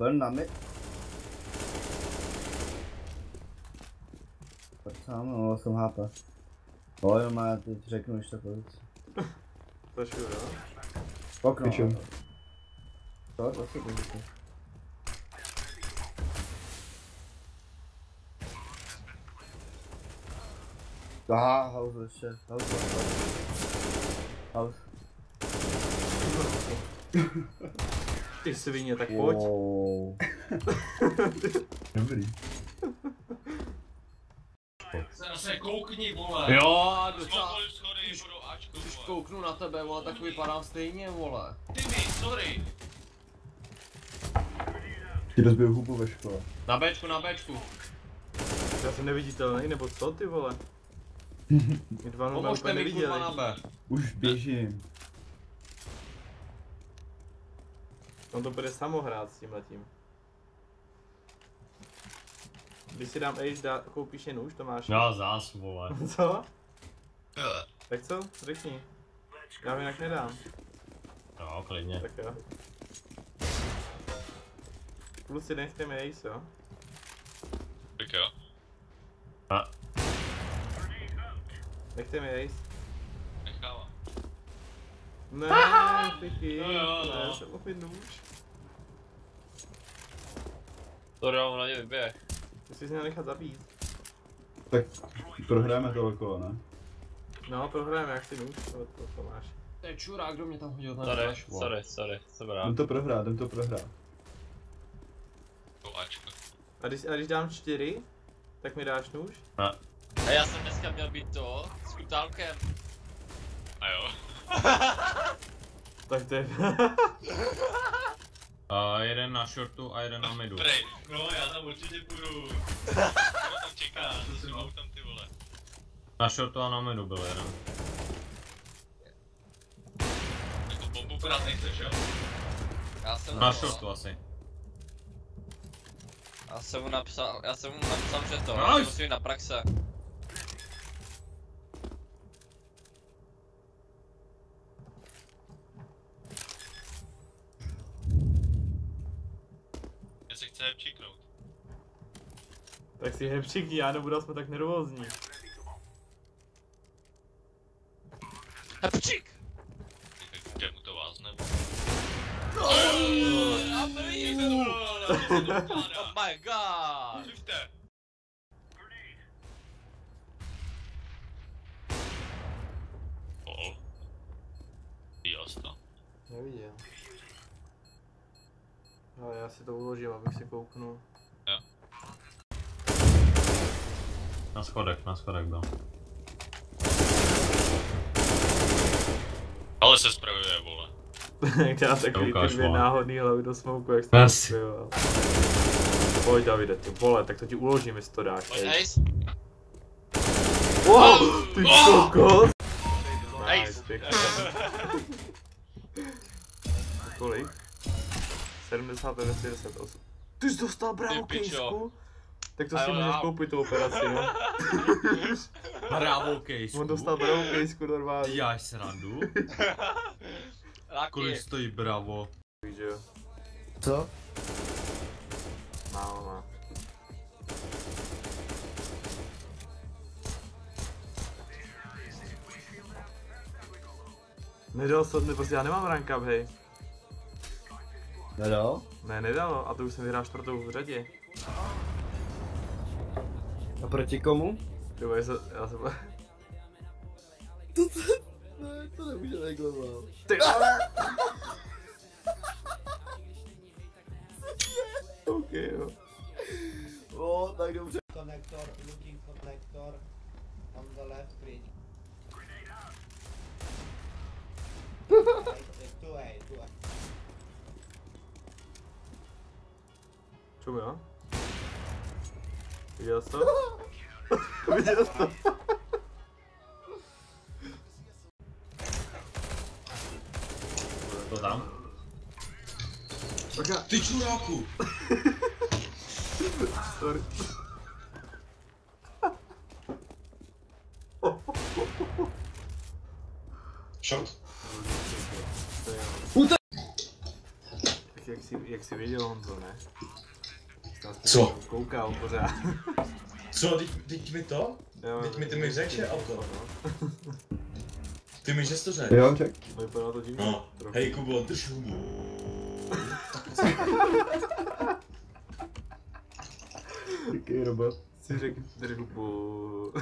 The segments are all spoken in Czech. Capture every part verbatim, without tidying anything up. Burn damit. Samo jsem hápa. Boj, má, teď řeknu ještě pozici. Zašil, jo? Pokryčím. To, to si pozici. Aha, house ještě, house, house, house. Ty svině, tak pojď. Wow. Dobrý. Se koukni, vole. Jo, docela. Když, když kouknu na tebe, vole, tak vypadám stejně, vole. Ty mi, sorry. Ti rozbiju hubu ve škole. Na Bčku, na Bčku. Já jsem neviditelný, nebo co, ty vole? Pomožte mi, kurva, na B. Už běžím. On to bude samohrát s tímhletím. Když si dám Ace, dá, koupíš je nůž, Tomáš? Já zás, vole. Co? Tak co? Řekni. Já mi jinak nedám. Jo, klidně. Tak jo. Kluci, nechte mi Ace, jo? Tak jo. A. Nechte mi Ace. Nechávám. Ne, pichy. No jo, no. Já jsem opět nůž. To dám na ně vyběh. Musíš se nechat zabít. Tak prohráme tohle kolo, ne? No, prohráme, jak si nůž, to, to, to máš. To je čurák, kdo mě tam hodil na sorry, sorry, sorry, jsem rád. Jdem to prohrát, jdem to prohrát. Koláčko. A když, a když dám čtyři, tak mi dáš nůž? Ne. A já jsem dneska měl být to s kutálkem. A jo. Tak to je... Uh, jeden na shortu a jeden na midu. Prej, no já tam určitě půjdu. Já tam čeká, to jsem autem, ty vole. Na shortu a na midu byl jeden. Jako bombu krát nechceš, jo? Já jsem na shortu asi. Já jsem mu napsal, já jsem mu napsal, že to, no, musím jít na praxe. Tak si hepčikni, já nebudu, jsme tak nervózní. Hepčik! Kde mu to vázne? Oh my god! Pol. Jasno. Neviděl. Ale já si to uložím, abych si kouknul. Na schodek, na schodek byl. Ale se spravuje, vole. Jak já takový ty dvě náhodný hlavy do smoku, jak jsem yes. Spravil. Pojď, Davide, ty vole, tak to ti uložím, jestli to dáš. Pojď, Ace. Wow, ty kokos. Nice, pěkně. Kolik? sedmdesát devět, sedmdesát osm. Ty jsi dostal bravo, kejsku. Tak to si můžeš koupit tu operaci, no. Bravo kejsku. On dostal bravo kejsku normálně. Já jsi srandu? Kolik stojí bravo? Víš, že jo. Co? Málo má. Nedal se, ne, prostě já nemám rank up, hej. Nedal? Ne, nedalo, a to už jsem vyhrál čtvrtou v řadě. A proti komu? Jo, já jsem... Já jsem... To to... Ne, to nemůže reklamovat. Ty... OK, jo. O, tak dobře. Connector, looking for connector. On the left bridge. two A, two A. Čum, jo? Viděl jsi to? Viděl jsi to? To tam? Ty čuráku! Sorry. Shot? Puta! jak jsi, jak jsi věděl, Honzo, ne? Co? Koukal pořád. Co? Teď, teď mi to? Jo, teď mi ty mi řekl, že auto. Ty mi že to řekl? Jo, ček. Vypadá to divně. No. Hej, Kubo, drž hubu. Díky, robot. Jsi řekl, drž hubu.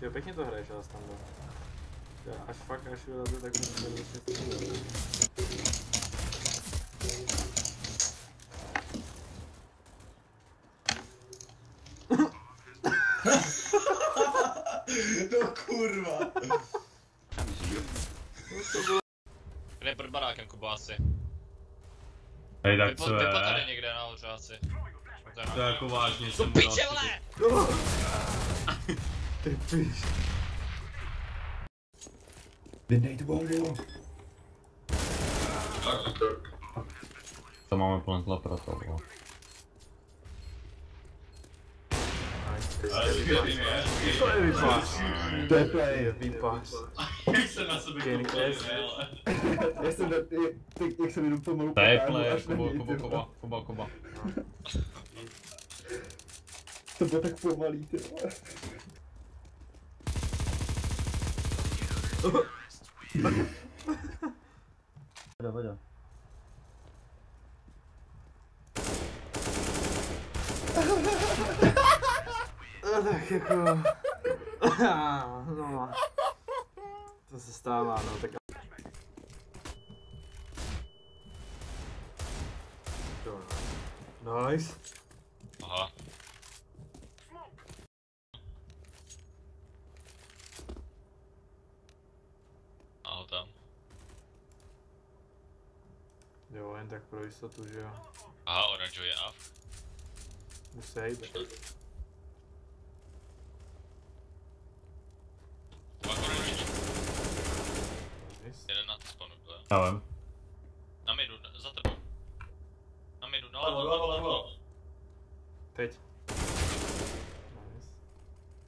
Jo, pěkně to hraješ, ale standard. Já až fakt, až vyrazil, tak to nevěděl. No kurva. Kde je pod barákem, Kubo, asi? Hej, tak co je? Vypo tady někde nahoře asi. To je jako vážně, jsem byl asi. Ty pič. Vydej tu bombu. To máme plný tlapra toho. To je vypas. To je play, vypas. Jak jsem na sebe koupil, ale... Já jsem na... Jak jsem jenom to malou pokánu, až na něj, ty vole. To je play, Kuba, Kuba, Kuba, Kuba. To bylo tak pomalý, ty vole. Vada, vada. No tak jako... No. To se stává, no tak... Nice. Aha. Aho tam. Jo, jen tak pro jistotu, že jo. Aha, oranžový je af. Musej, tak. Jeden na spawnu byl. Já vím. Na midu, za tebou. Na midu, na levo, levo, levo. Teď. Nice.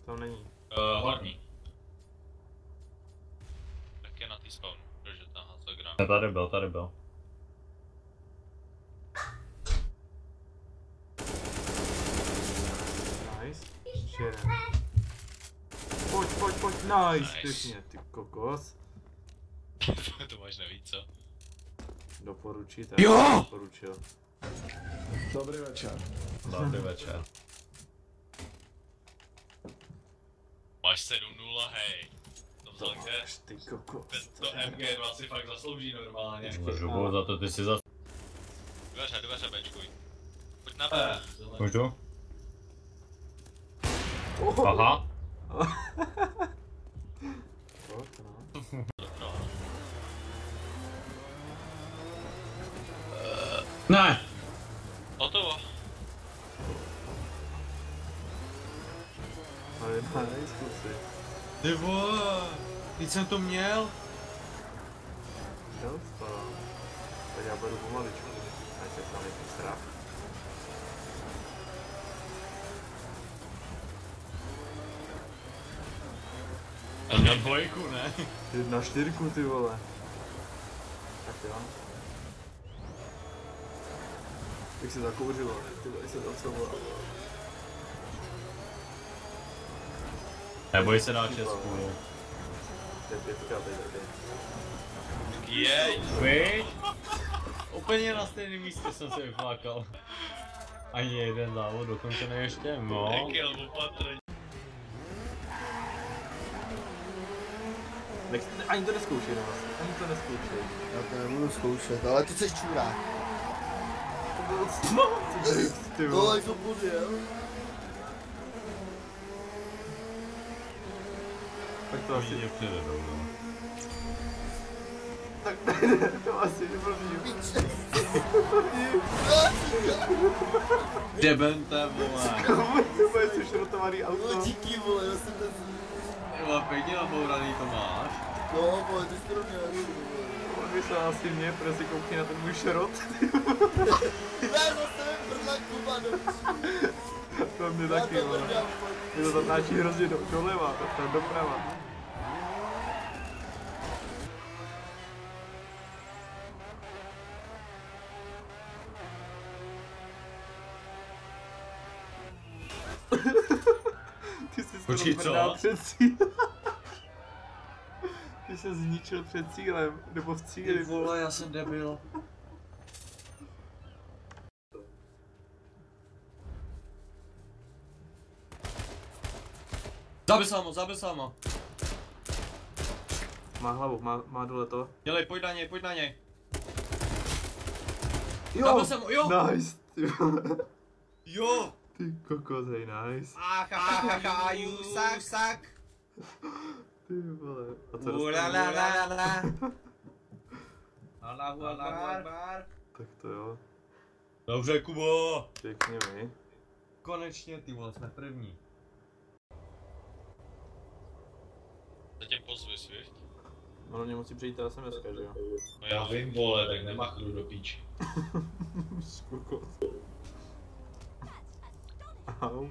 To není. Uh, horní. Tak je na tý spawnu, protože tam házal granát. Ne, tady byl, tady byl. Nice. Ještě jeden. Pojď, pojď, pojď, nice. Pěkně, ty kokos. To máš nevíc, co? Doporučit, tak jo! Doporučil. Dobrý večer. Dobrý večer. Máš sedm nula, hej. To vzal kde? To M G dva si fakt zaslouží normálně. Žubu, za to ty si zas... Dveře, dveře, bečkuj. Pojď na B. Můžu? Aha. Ne! Hotovo. Ale má nejskusy. Ty vole, teď jsem to měl. Měl to. Tak já beru pomaličku. Ať se tam někdy strach. A měl dvojku, ne? Na čtyřku, ty vole. Tak jo. Jak se zakouřilo, jak se zacovala. Neboj se dát českou. To je pětka, to je pětka. Jej! Víď? Úplně na stejném místě jsem se vyflákal. Ani jeden závod dokončený ještě, no. Nekyl, opatrně. Ani to neskoušej, no. Ani to neskoušej. Já to nebudu zkoušet, ale ty jsi čůrák. No, ty vole. Tohle to bude, jo? Tak to asi nepřijde, dobro. Tak to asi neprvní. Píče. Debenta, vole. To bude si šrotovaný auto. Díky, vole, já jsem ten... Vole, pěkně nabouraný to máš. No, vole, ty jsi to měl. Vy se asi mě, protože si koukni na ten můj šrot. To mě taky, ono. Mě to zatáčí hrozně do, doleva, tam doprava. Počkej, co? Ty se zničil před cílem, nebo v cíli. Ty vole, já jsem debil. Zabil samo, zabil samo. Má hlavu, má, má dole to. Dělej, pojď na něj, pojď na něj. Jo, zabil jsem ho, jo. Nice, ty vole. Jo. Ty kokozej, nice. Ach, ach, ach, ach, you suck, suck. Ty vole, a co dostanu? Allahu Akbar. Tak to jo. Dobře, Kubo. Pěkně mi. Konečně, ty vole, jsme první. Zatím pozvi, svět. Ono mě musí přijít ta es em eska, že jo? No já vím, vole, tak nemachnu do píči. Skokot. Au.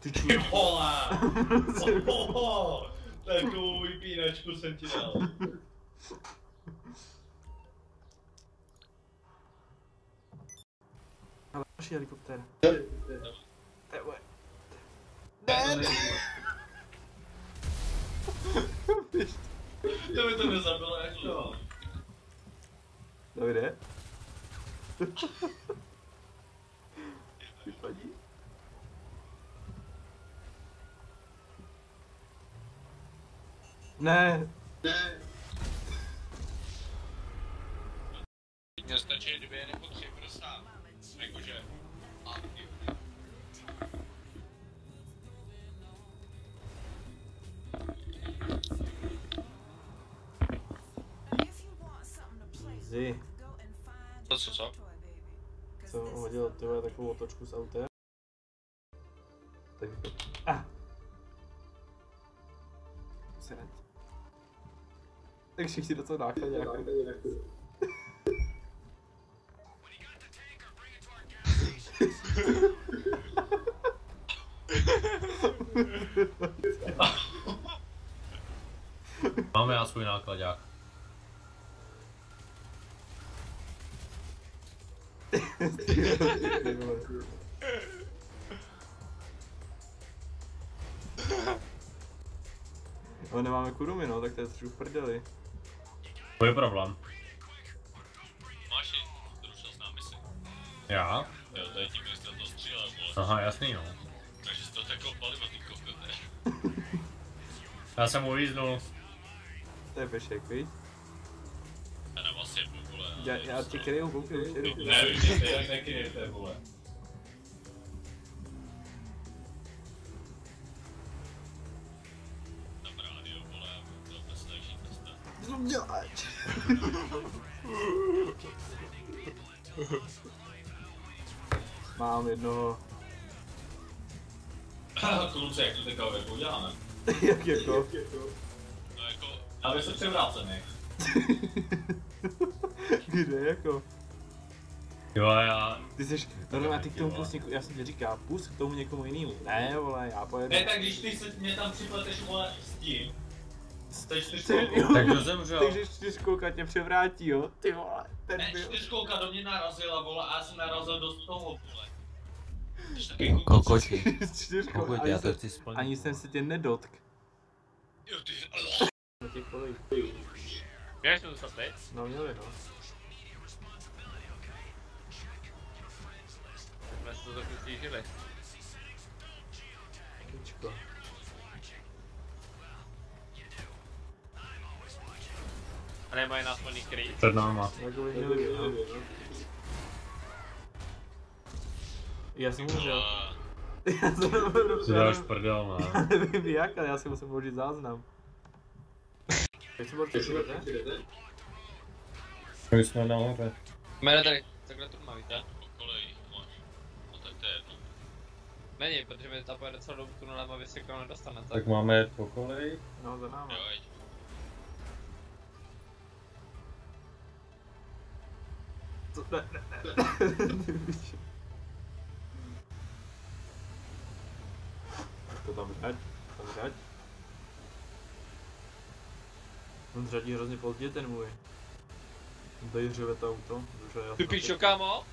Ty čuji. Hola! Ohoho! Takovou vypínačku jsem ti dal. Ale další helikoptér. Tebe. Tebe. To by to nezabilo jako to. Davide? Vypadí? Ne. Ne. Mně stačí dvě nebo tři prsa. Jakože aktivně. Zí. To co co? Jsem hodil tyhle takovou otočku s autem. Tak. Ah. Seraď. Tak všichni do toho náchladě nějakou. Máme já svůj nákladák. Ale nemáme kurumy, no, tak to je trošku prdeli. To je problém. Máš ji, zrušil s námi si. Já? Jo, to je tím, že jsi to střílel, vole. Aha, jasný, no. Takže jsi to takovou palivo, ty kokote. Já jsem uvíznul. To je pešek, víš? Já nebo asi jebu, vole. Já, já tě kryju, koukej, už jedu. Ne, vy mě teď nekryjete, vole. Děláč. Mám jednoho. Kluci, jak to teďka jako uděláme? Jak jako? No jako... Ale se převrácený. Kde jako? Jo já... Ty jsi... No no, a ty k tomu pust někomu... Já jsem ti říkal, pust k tomu někomu jinému. Ne vole, já pojedu... Ne, tak když ty se mě tam připleteš vole s tím. Tak to zemřel. Takže čtyřkolka tě převrátí, jo? Ty vole, ten byl. Ne, čtyřkolka do mě narazila, vole, a já jsem narazil do toho, vole. Kokoči. Čtyřkolka, já to chci splnit. Ani jsem se tě nedotk. Jo, ty... Měli jsme dostat teď? No, měli, no. Jsme se to trochu stížili. Počko. A nemají nás plný kryt. Před náma. Já jsem můžel. Já jsem můžel. Ty dáš prdel, ne? Já nevím jak, ale já si musím použít záznam. Teď se budete přijdete? My jsme nahoře. Jmene tady, takhle turma, víte? Pokolej, mož. No tak to je jedno. Není, protože mi ta pojede celou dobu tunelem, aby se k tomu nedostane, tak? Tak máme jet pokolej. No, za náma. Ne, ne, ne, ne. To tam řaď, tam řaď. On řadí hrozně pozdě ten můj. Tady řeve to auto, už je jasno. Ty pičo, kámo?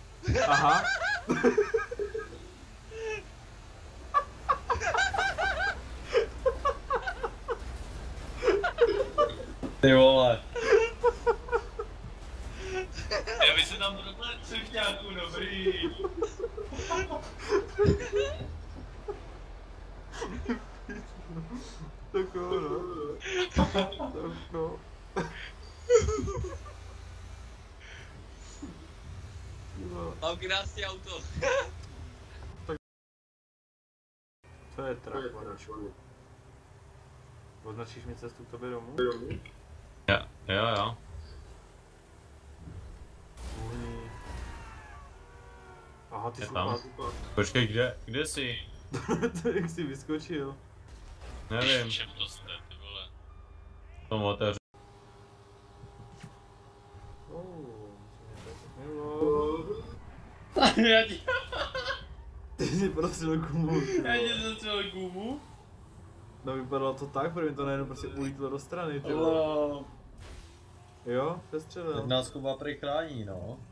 Aha. Ty vole. Já bych se tam proklad cifňáku, dobrý. Tak jo, no. Tak no. Mám krásný auto. To je trak, Maročku. Označíš mi cestu k tobě domů? Jo, jo, jo. Uhlí. Aha, ty šupá, šupá. Počkej, kde, kde jsi? To jak jsi vyskočil. Nevím. Čem to jste, ty vole. Tomu otevřu. Ty jsi prosil gumu. Já jsem zastřelil gumu? No vypadalo to tak, protože mi to najednou prostě ulítlo do strany, ty vole. Jo, sestřelil. Tak nás Kuba prý chrání, no.